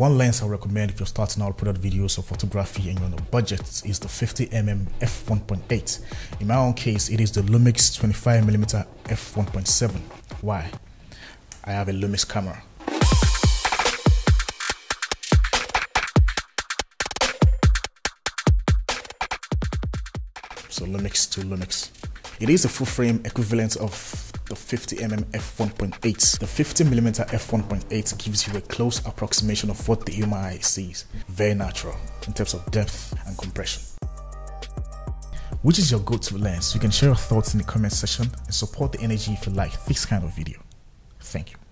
One lens I recommend if you're starting out product videos or photography and you're on a budget is the 50mm f1.8. In my own case, it is the Lumix 25mm f1.7. Why? I have a Lumix camera. So Lumix to Lumix. It is a full frame equivalent of the 50mm f1.8. The 50mm f1.8 gives you a close approximation of what the human eye sees. Very natural in terms of depth and compression. Which is your go-to lens? You can share your thoughts in the comment section and support the energy if you like this kind of video. Thank you.